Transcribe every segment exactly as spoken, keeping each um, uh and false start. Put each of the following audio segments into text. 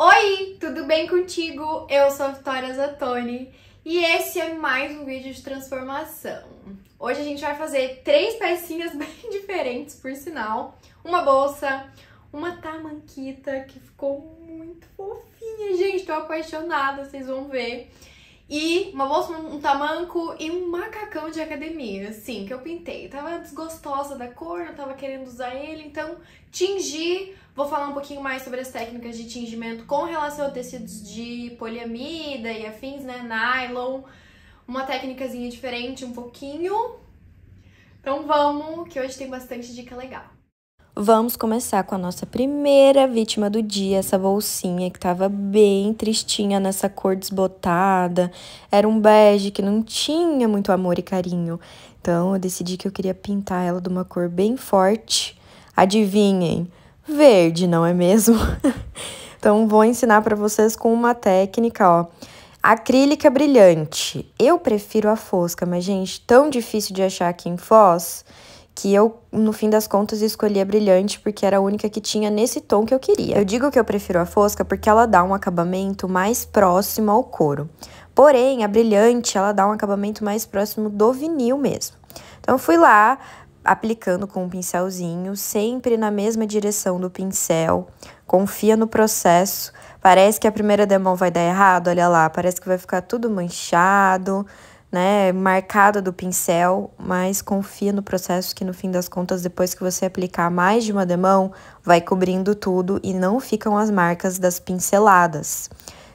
Oi, tudo bem contigo? Eu sou a Victória Zattoni e esse é mais um vídeo de transformação. Hoje a gente vai fazer três pecinhas bem diferentes, por sinal. Uma bolsa, uma tamanquita que ficou muito fofinha, gente, tô apaixonada, vocês vão ver. E uma bolsa, um tamanco e um macacão de academia, assim, que eu pintei. Tava desgostosa da cor, eu tava querendo usar ele, então tingi. Vou falar um pouquinho mais sobre as técnicas de tingimento com relação a tecidos de poliamida e afins, né, nylon. Uma técnicazinha diferente, um pouquinho. Então vamos, que hoje tem bastante dica legal. Vamos começar com a nossa primeira vítima do dia, essa bolsinha que tava bem tristinha nessa cor desbotada. Era um bege que não tinha muito amor e carinho. Então eu decidi que eu queria pintar ela de uma cor bem forte. Adivinhem, verde, não é mesmo? Então vou ensinar pra vocês com uma técnica, ó. Acrílica brilhante. Eu prefiro a fosca, mas gente, tão difícil de achar aqui em Foz, que eu, no fim das contas, escolhi a brilhante porque era a única que tinha nesse tom que eu queria. Eu digo que eu prefiro a fosca porque ela dá um acabamento mais próximo ao couro. Porém, a brilhante, ela dá um acabamento mais próximo do vinil mesmo. Então, eu fui lá aplicando com um pincelzinho, sempre na mesma direção do pincel. Confia no processo. Parece que a primeira demão vai dar errado, olha lá. Parece que vai ficar tudo manchado, né, marcada do pincel, mas confia no processo que no fim das contas, depois que você aplicar mais de uma demão, vai cobrindo tudo e não ficam as marcas das pinceladas.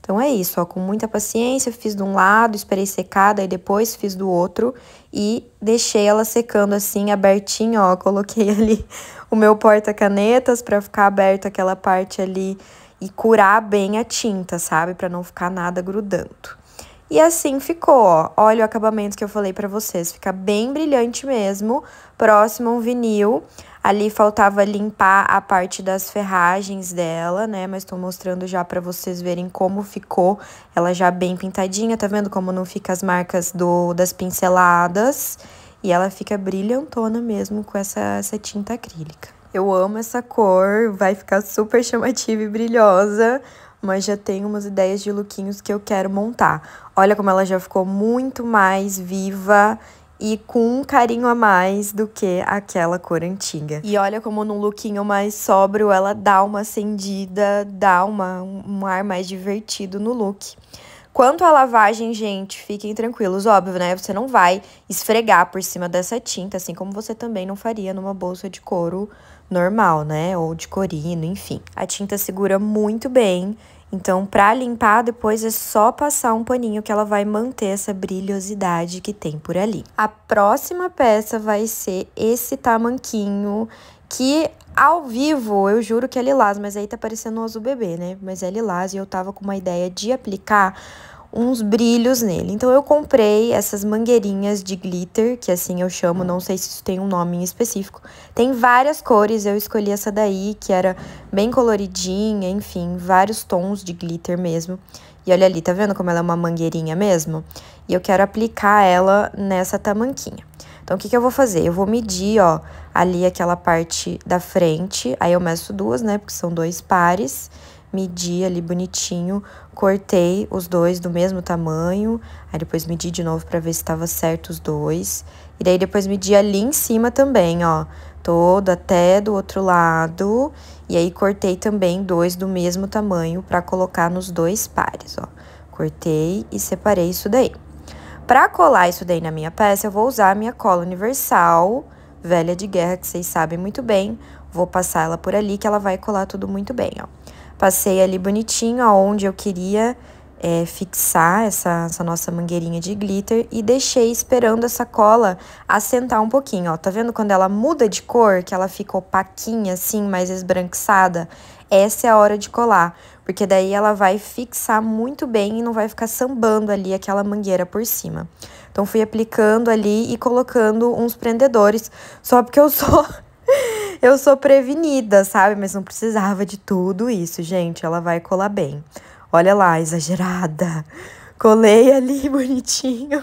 Então é isso, ó, com muita paciência, fiz de um lado, esperei secar, daí depois fiz do outro e deixei ela secando assim, abertinho, ó, coloquei ali o meu porta-canetas para ficar aberto aquela parte ali e curar bem a tinta, sabe, para não ficar nada grudando. E assim ficou, ó. Olha o acabamento que eu falei pra vocês. Fica bem brilhante mesmo, próximo a um vinil. Ali faltava limpar a parte das ferragens dela, né? Mas tô mostrando já pra vocês verem como ficou. Ela já bem pintadinha, tá vendo como não fica as marcas do, das pinceladas? E ela fica brilhantona mesmo com essa, essa tinta acrílica. Eu amo essa cor, vai ficar super chamativa e brilhosa, mas já tem umas ideias de lookinhos que eu quero montar. Olha como ela já ficou muito mais viva e com um carinho a mais do que aquela cor antiga. E olha como num lookinho mais sóbrio ela dá uma acendida, dá uma, um ar mais divertido no look. Quanto à lavagem, gente, fiquem tranquilos, óbvio, né? Você não vai esfregar por cima dessa tinta, assim como você também não faria numa bolsa de couro normal, né? Ou de corino, enfim. A tinta segura muito bem, então pra limpar depois é só passar um paninho que ela vai manter essa brilhosidade que tem por ali. A próxima peça vai ser esse tamanquinho que ao vivo, eu juro que é lilás, mas aí tá parecendo um azul bebê, né? Mas é lilás e eu tava com uma ideia de aplicar uns brilhos nele. Então eu comprei essas mangueirinhas de glitter, que assim eu chamo, não sei se isso tem um nome em específico. Tem várias cores, eu escolhi essa daí, que era bem coloridinha, enfim, vários tons de glitter mesmo. E olha ali, tá vendo como ela é uma mangueirinha mesmo? E eu quero aplicar ela nessa tamanquinha. Então, o que que eu vou fazer? Eu vou medir, ó, ali aquela parte da frente, aí eu meço duas, né, porque são dois pares, medi ali bonitinho, cortei os dois do mesmo tamanho, aí depois medi de novo pra ver se tava certo os dois, e daí depois medi ali em cima também, ó, todo até do outro lado, e aí cortei também dois do mesmo tamanho pra colocar nos dois pares, ó, cortei e separei isso daí. Pra colar isso daí na minha peça, eu vou usar a minha cola universal, velha de guerra, que vocês sabem muito bem. Vou passar ela por ali, que ela vai colar tudo muito bem, ó. Passei ali bonitinho aonde eu queria é, fixar essa, essa nossa mangueirinha de glitter e deixei esperando essa cola assentar um pouquinho, ó. Tá vendo quando ela muda de cor, que ela fica opaquinha assim, mais esbranquiçada? Essa é a hora de colar, porque daí ela vai fixar muito bem e não vai ficar sambando ali aquela mangueira por cima. Então, fui aplicando ali e colocando uns prendedores, só porque eu sou, eu sou prevenida, sabe? Mas não precisava de tudo isso, gente, ela vai colar bem. Olha lá, exagerada. Colei ali bonitinho.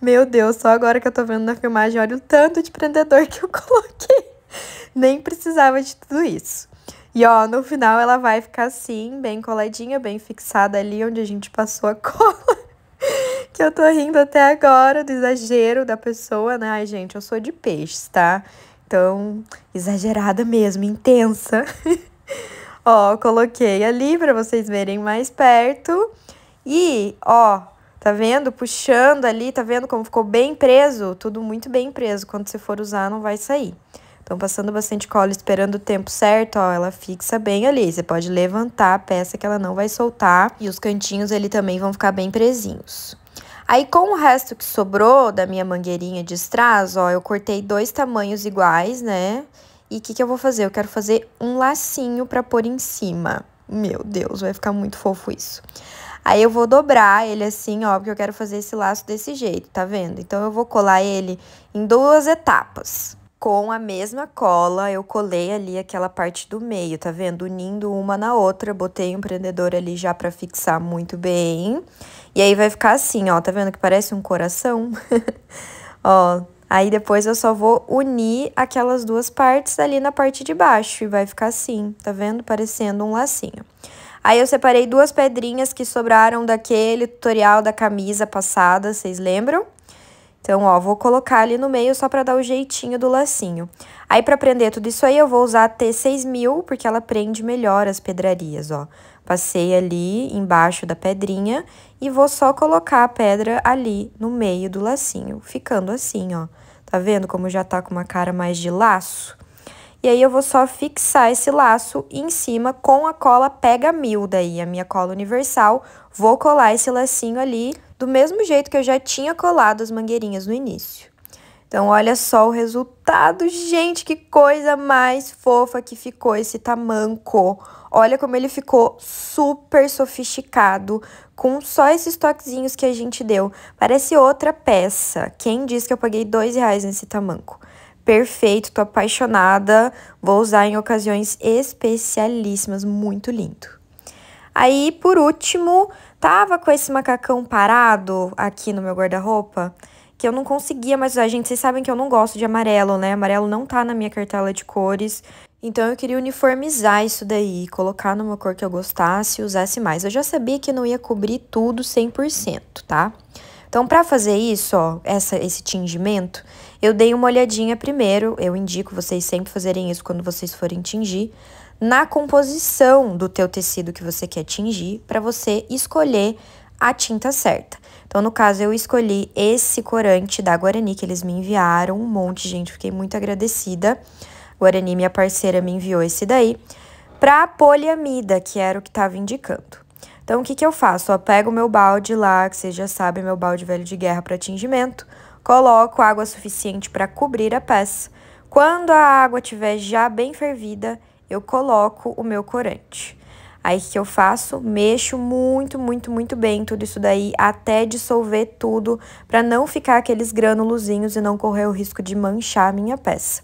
Meu Deus, só agora que eu tô vendo na filmagem, olha o tanto de prendedor que eu coloquei. Nem precisava de tudo isso. E ó, no final ela vai ficar assim, bem coladinha, bem fixada ali onde a gente passou a cola. Que eu tô rindo até agora do exagero da pessoa, né? Ai, gente, eu sou de peixes, tá? Então, exagerada mesmo, intensa. Ó, coloquei ali pra vocês verem mais perto. E, ó, tá vendo? Puxando ali, tá vendo como ficou bem preso? Tudo muito bem preso. Quando você for usar, não vai sair. Então, passando bastante cola, esperando o tempo certo, ó, ela fixa bem ali. Você pode levantar a peça que ela não vai soltar. E os cantinhos, ele também vão ficar bem presinhos. Aí, com o resto que sobrou da minha mangueirinha de strass, ó, eu cortei dois tamanhos iguais, né? E o que que eu vou fazer? Eu quero fazer um lacinho pra pôr em cima. Meu Deus, vai ficar muito fofo isso. Aí, eu vou dobrar ele assim, ó, porque eu quero fazer esse laço desse jeito, tá vendo? Então, eu vou colar ele em duas etapas. Com a mesma cola, eu colei ali aquela parte do meio, tá vendo? Unindo uma na outra, botei um prendedor ali já pra fixar muito bem. E aí vai ficar assim, ó, tá vendo que parece um coração? Ó, aí depois eu só vou unir aquelas duas partes ali na parte de baixo e vai ficar assim, tá vendo? Parecendo um lacinho. Aí eu separei duas pedrinhas que sobraram daquele tutorial da camisa passada, vocês lembram? Então, ó, vou colocar ali no meio só pra dar o jeitinho do lacinho. Aí, pra prender tudo isso aí, eu vou usar a T seis mil, porque ela prende melhor as pedrarias, ó. Passei ali embaixo da pedrinha e vou só colocar a pedra ali no meio do lacinho, ficando assim, ó. Tá vendo como já tá com uma cara mais de laço? E aí, eu vou só fixar esse laço em cima com a cola Pega Mil, daí, a minha cola universal. Vou colar esse lacinho ali do mesmo jeito que eu já tinha colado as mangueirinhas no início. Então, olha só o resultado, gente, que coisa mais fofa que ficou esse tamanco. Olha como ele ficou super sofisticado, com só esses toquezinhos que a gente deu. Parece outra peça. Quem disse que eu paguei dois reais nesse tamanco? Perfeito, tô apaixonada, vou usar em ocasiões especialíssimas, muito lindo. Aí, por último, tava com esse macacão parado aqui no meu guarda-roupa, que eu não conseguia mais usar. Gente, vocês sabem que eu não gosto de amarelo, né? Amarelo não tá na minha cartela de cores, então eu queria uniformizar isso daí, colocar numa cor que eu gostasse e usasse mais. Eu já sabia que não ia cobrir tudo cem por cento, tá? Então, pra fazer isso, ó, essa, esse tingimento, eu dei uma olhadinha primeiro, eu indico vocês sempre fazerem isso quando vocês forem tingir, na composição do teu tecido que você quer tingir, pra você escolher a tinta certa. Então, no caso, eu escolhi esse corante da Guarani, que eles me enviaram um monte, gente, fiquei muito agradecida. Guarani, minha parceira, me enviou esse daí, pra poliamida, que era o que tava indicando. Então, o que que eu faço? Ó, pego o meu balde lá, que vocês já sabem, meu balde velho de guerra para tingimento, coloco água suficiente para cobrir a peça. Quando a água estiver já bem fervida, eu coloco o meu corante. Aí, o que que eu faço? Mexo muito, muito, muito bem tudo isso daí, até dissolver tudo, para não ficar aqueles granulozinhos e não correr o risco de manchar a minha peça.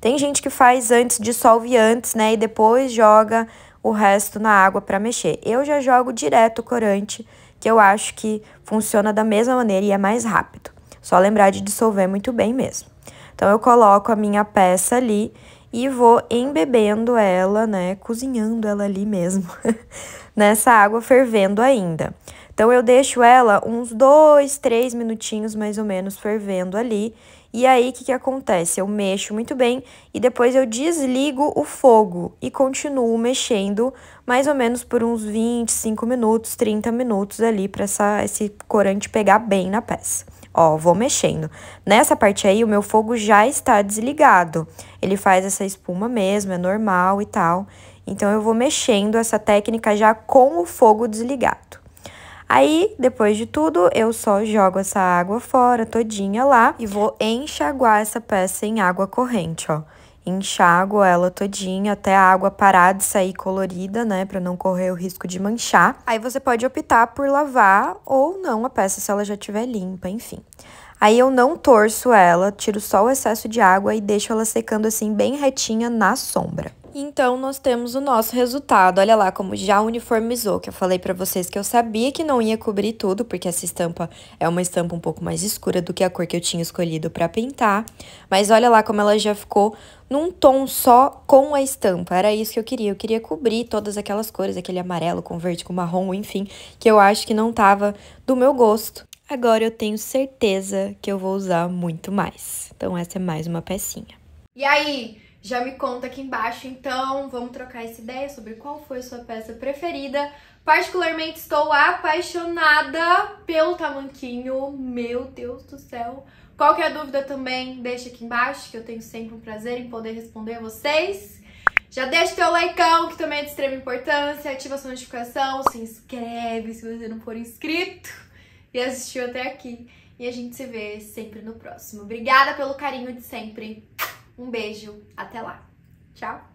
Tem gente que faz antes, dissolve antes, né, e depois joga o resto na água para mexer. Eu já jogo direto o corante, que eu acho que funciona da mesma maneira e é mais rápido. Só lembrar de dissolver muito bem mesmo. Então, eu coloco a minha peça ali e vou embebendo ela, né, cozinhando ela ali mesmo, nessa água fervendo ainda. Então, eu deixo ela uns dois, três minutinhos mais ou menos fervendo ali. E aí, o que que acontece? Eu mexo muito bem e depois eu desligo o fogo e continuo mexendo mais ou menos por uns vinte e cinco minutos, trinta minutos ali pra essa, esse corante pegar bem na peça. Ó, vou mexendo. Nessa parte aí, o meu fogo já está desligado. Ele faz essa espuma mesmo, é normal e tal. Então, eu vou mexendo essa técnica já com o fogo desligado. Aí, depois de tudo, eu só jogo essa água fora, todinha lá, e vou enxaguar essa peça em água corrente, ó. Enxago ela todinha, até a água parar de sair colorida, né, pra não correr o risco de manchar. Aí você pode optar por lavar ou não a peça, se ela já estiver limpa, enfim. Aí eu não torço ela, tiro só o excesso de água e deixo ela secando assim bem retinha na sombra. Então, nós temos o nosso resultado. Olha lá como já uniformizou, que eu falei pra vocês que eu sabia que não ia cobrir tudo, porque essa estampa é uma estampa um pouco mais escura do que a cor que eu tinha escolhido pra pintar. Mas olha lá como ela já ficou num tom só com a estampa. Era isso que eu queria. Eu queria cobrir todas aquelas cores, aquele amarelo com verde, com marrom, enfim, que eu acho que não tava do meu gosto. Agora eu tenho certeza que eu vou usar muito mais. Então, essa é mais uma pecinha. E aí? Já me conta aqui embaixo, então, vamos trocar essa ideia sobre qual foi a sua peça preferida. Particularmente, estou apaixonada pelo tamanquinho, meu Deus do céu. Qualquer dúvida também, deixa aqui embaixo, que eu tenho sempre um prazer em poder responder a vocês. Já deixa o teu likeão, que também é de extrema importância, ativa a sua notificação, se inscreve se você não for inscrito e assistiu até aqui. E a gente se vê sempre no próximo. Obrigada pelo carinho de sempre. Um beijo, até lá. Tchau!